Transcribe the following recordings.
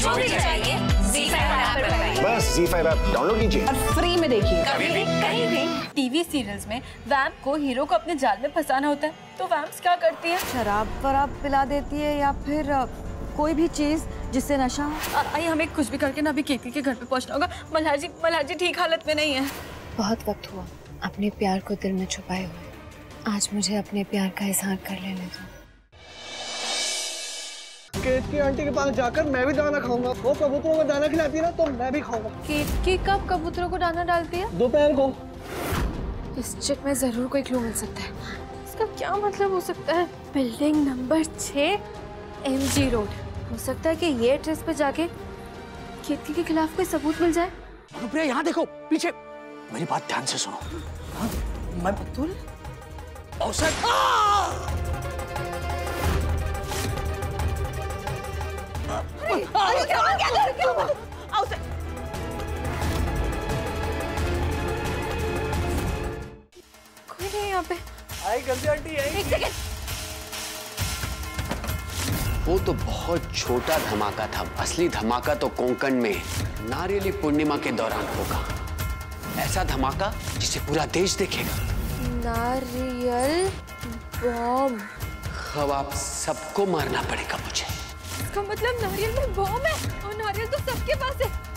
जो भी चाहिए बस Z5 ऐप डाउनलोड कीजिए और फ्री में देखिए कभी भी कहीं भी। टीवी सीरियल्स में वैम्प को हीरो को अपने जाल में फंसाना होता है तो वैम्प्स क्या करती है? शराब पिला देती है या फिर कोई भी चीज जिससे नशा। आइए हमें कुछ भी करके ना अभी केतली के घर पे पहुंचना होगा। मल्हार जी ठीक हालत में नहीं है। बहुत वक्त हुआ अपने प्यार को दिल में छुपाए हुए, आज मुझे अपने प्यार का इजहार कर लेने दो। केतकी आंटी के पास जाकर मैं भी दाना खाऊंगा। वो कबूतरों को दाना खिलाती है ना तो मैं भी खाऊंगा। केतकी कब कबूतरों को दाना डालती है? दोपहर को। इस चिट में जरूर कोई क्लू मिल सकता है। इसका क्या मतलब हो सकता है? बिल्डिंग नंबर 6 MG रोड। हो सकता है कि ये एड्रेस पे जाके केतकी के खिलाफ कोई सबूत मिल जाए। रुपया यहाँ देखो पीछे, मेरी बात ध्यान से सुनो। मैं बतूल कोई नहीं यहाँ पे। आई गलती आंटी आई। एक सेकंड। वो तो बहुत छोटा धमाका था, असली धमाका तो कोंकण में नारियली पूर्णिमा के दौरान होगा। ऐसा धमाका जिसे पूरा देश देखेगा। नारियल बम। अब आप सबको मारना पड़ेगा मुझे। इसका मतलब नारियल में बॉम्ब है और नारियल तो सबके पास है।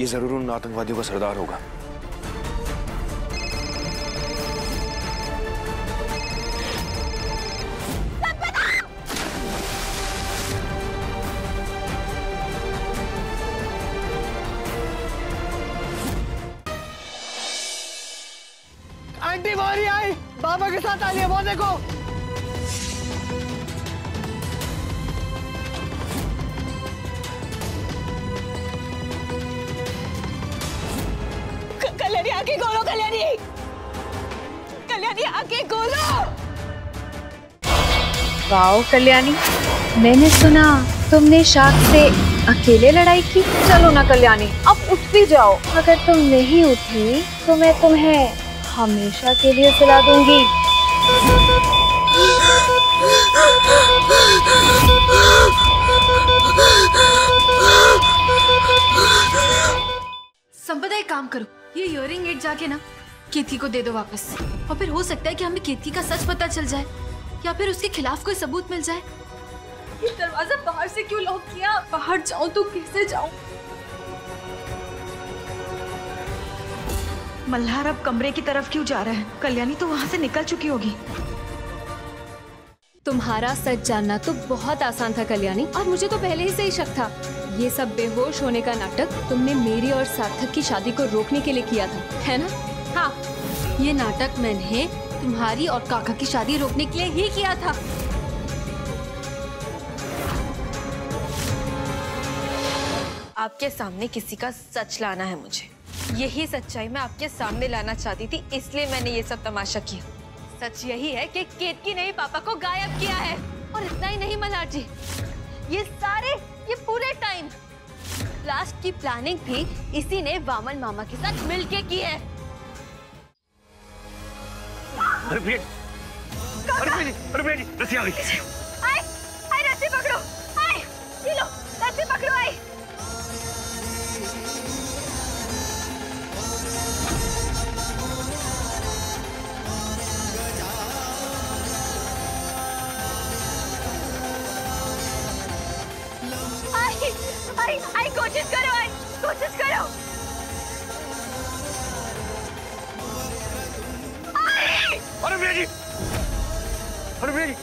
ये जरूर उन आतंकवादियों का सरदार होगा। आंटी बारी आई, बाबा के साथ आई है। वो देखो कल्याणी आके खोलो। कल्याणी आके खोलो। वाओ कल्याणी, मैंने सुना तुमने शाख से अकेले लड़ाई की। चलो ना कल्याणी अब उठ भी जाओ। अगर तुम नहीं उठी तो मैं तुम्हें हमेशा के लिए सुला दूंगी। संपदा एक काम करो, ये इयरिंग एट जाके ना केतकी को दे दो वापस, और फिर हो सकता है कि हमें केतकी का सच पता चल जाए या फिर उसके खिलाफ कोई सबूत मिल जाए। ये दरवाजा बाहर से क्यों लॉक किया? बाहर जाऊं तो कैसे जाऊं? मल्हार अब कमरे की तरफ क्यों जा रहा है? कल्याणी तो वहां से निकल चुकी होगी। तुम्हारा सच जानना तो बहुत आसान था कल्याणी, और मुझे तो पहले ही से ही शक था। ये सब बेहोश होने का नाटक तुमने मेरी और सार्थक की शादी को रोकने के लिए किया था, है ना? हाँ, ये नाटक मैंने तुम्हारी और काका की शादी रोकने के लिए ही किया था। आपके सामने किसी का सच लाना है मुझे, यही सच्चाई मैं आपके सामने लाना चाहती थी, इसलिए मैंने ये सब तमाशा किया। सच यही है कि केतकी ने पापा को गायब किया है। और इतना ही नहीं मल्हार जी, ये पूरे टाइम लास्ट की प्लानिंग भी इसी ने वामन मामा के साथ मिलके की है। रस्सी पकड़ो, रस्सी पकड़ो। आई आई आई कोशिश करो, आई कोशिश करो। अरे भैया जी, अरे भैया जी।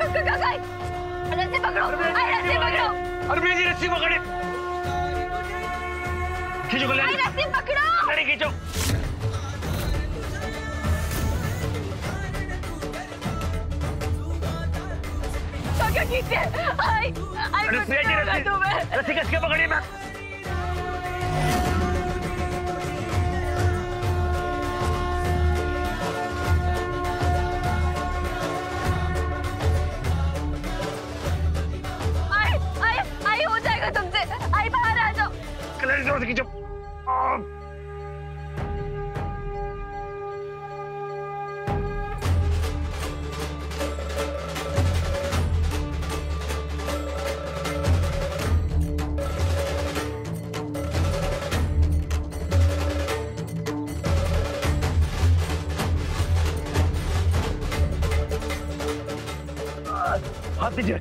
रस्सी पकड़ो, रस्सी पकड़ो। अरे भैया जी रस्सी पकड़े, खींचो रस्सी पकड़ो, अरे खींचो। रस्सी कसके पकड़िए मैम। आई आई होगा तुमसे। आई बाहर आ जाओ। कल्याणी चुप। हाथ दीजिए,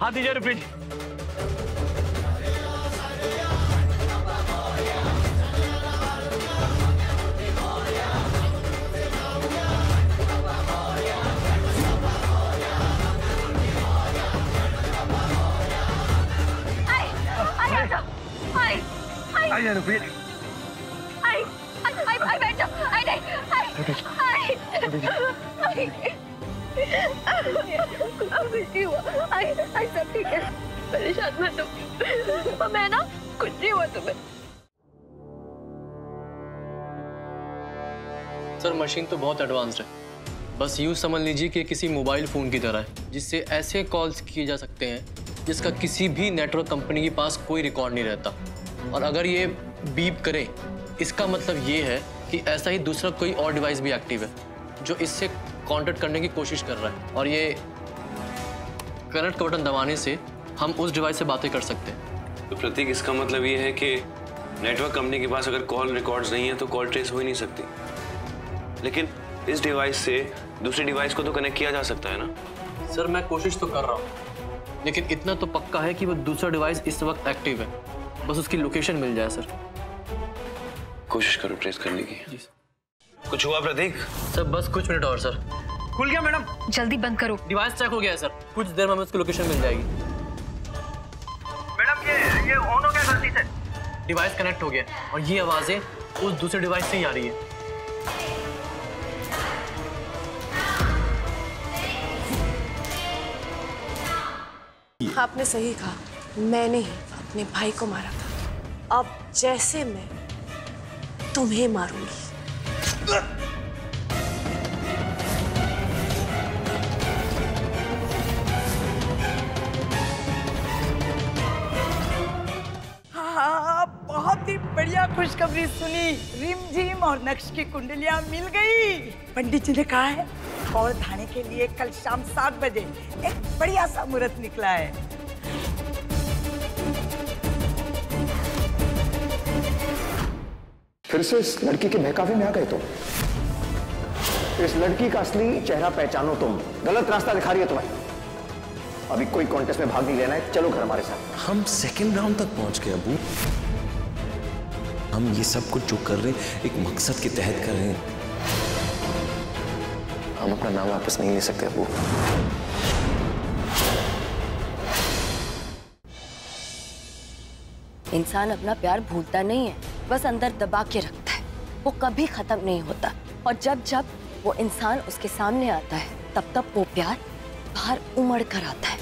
हाथ दीजिए, रिपीट। I repeat. आई आई आई बैठ जाओ। आई नहीं। आई सब ठीक है, परेशान मत हो। मैं ना कुछ नहीं हुआ तुम्हें। सर मशीन तो बहुत एडवांस्ड है, बस यूँ समझ लीजिए कि किसी मोबाइल फोन की तरह है, जिससे ऐसे कॉल्स किए जा सकते हैं जिसका किसी भी नेटवर्क कंपनी के पास कोई रिकॉर्ड नहीं रहता। और अगर ये बीप करे, इसका मतलब ये है कि ऐसा ही दूसरा कोई और डिवाइस भी एक्टिव है जो इससे कांटेक्ट करने की कोशिश कर रहा है, और ये कनेक्ट का बटन दबाने से हम उस डिवाइस से बातें कर सकते हैं। तो प्रतीक, इसका मतलब ये है कि नेटवर्क कंपनी के पास अगर कॉल रिकॉर्ड्स नहीं है तो कॉल ट्रेस हो ही नहीं सकती, लेकिन इस डिवाइस से दूसरे डिवाइस को तो कनेक्ट किया जा सकता है ना? सर मैं कोशिश तो कर रहा हूँ, लेकिन इतना तो पक्का है कि वो दूसरा डिवाइस इस वक्त एक्टिव है, बस उसकी लोकेशन मिल जाए। सर कोशिश करो ट्रेस करने की। कुछ हुआ प्रतीक? सर बस कुछ मिनट और। सर खुल गया मैडम, जल्दी बंद करो। डिवाइस चेक हो गया है सर, कुछ देर में हमें उसकी लोकेशन मिल जाएगी। मैडम ये ऑन हो गया गलती से। डिवाइस कनेक्ट हो गया और ये आवाजें उस दूसरे डिवाइस से ही आ रही है। आपने सही कहा, मैंने ही अपने भाई को मारा था। अब जैसे मैं तुम्हें मारूंगी। हाँ, बहुत ही बढ़िया खुशखबरी सुनी। रिमझिम और नक्श की कुंडलियां मिल गई। पंडित जी ने कहा है और धाने के लिए कल शाम 7 बजे एक बढ़िया सा मुहूर्त निकला है। फिर से इस लड़की के बहकावे में आ गए तुम। इस लड़की का असली चेहरा पहचानो तुम। गलत रास्ता दिखा रही है तुम्हें। अभी कोई कॉन्टेस्ट में भाग नहीं लेना है, चलो घर हमारे साथ। हम सेकंड राउंड तक पहुंच गए अबू। हम ये सब कुछ जो कर रहे हैं एक मकसद के तहत कर रहे हैं। हम अपना नाम वापस नहीं ले सकते अबू। इंसान अपना प्यार भूलता नहीं है, बस अंदर दबा के रखता है। वो कभी खत्म नहीं होता, और जब जब वो इंसान उसके सामने आता है तब तब वो प्यार बाहर उमड़ कर आता है।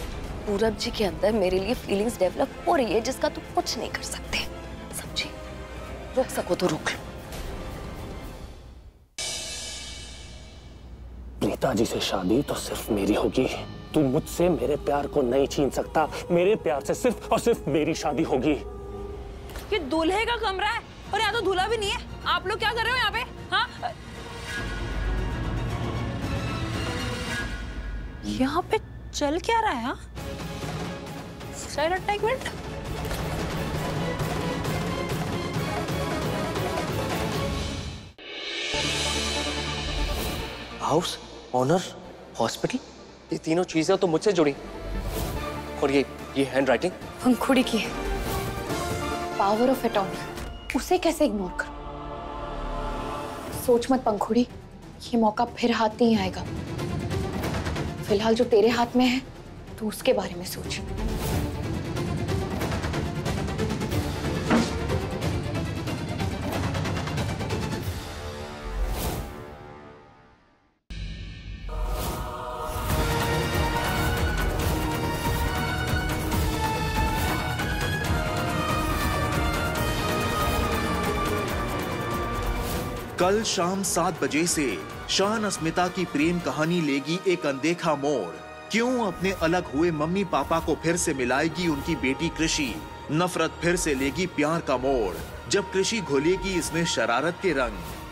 पूरब जी के अंदर मेरे लिए फीलिंग्स डेवलप हो रही है जिसका तुम कुछ नहीं कर सकते, समझे? रोक सको तो रोक लो। प्रीता जी से शादी तो सिर्फ मेरी होगी। तू मुझसे मेरे प्यार को नहीं छीन सकता। मेरे प्यार से सिर्फ और सिर्फ मेरी शादी होगी। ये दूल्हे का कमरा है और यहाँ तो दूल्हा भी नहीं है। आप लोग क्या कर रहे हो यहाँ पे? हाँ? यहाँ पे चल क्या रहा है? हाउस, ऑनर, हॉस्पिटल, ये तीनों चीजें तो मुझसे जुड़ी। और ये हैंडराइटिंग पंखुड़ी की है। पावर ऑफ अटॉर्नी, उसे कैसे इग्नोर करो? सोच मत पंखुड़ी, ये मौका फिर हाथ नहीं आएगा। फिलहाल जो तेरे हाथ में है तू उसके बारे में सोच। कल शाम 7 बजे से शान अस्मिता की प्रेम कहानी लेगी एक अनदेखा मोड़। क्यों अपने अलग हुए मम्मी पापा को फिर से मिलाएगी उनकी बेटी कृषि। नफरत फिर से लेगी प्यार का मोड़, जब कृषि घोलेगी इसमें शरारत के रंग।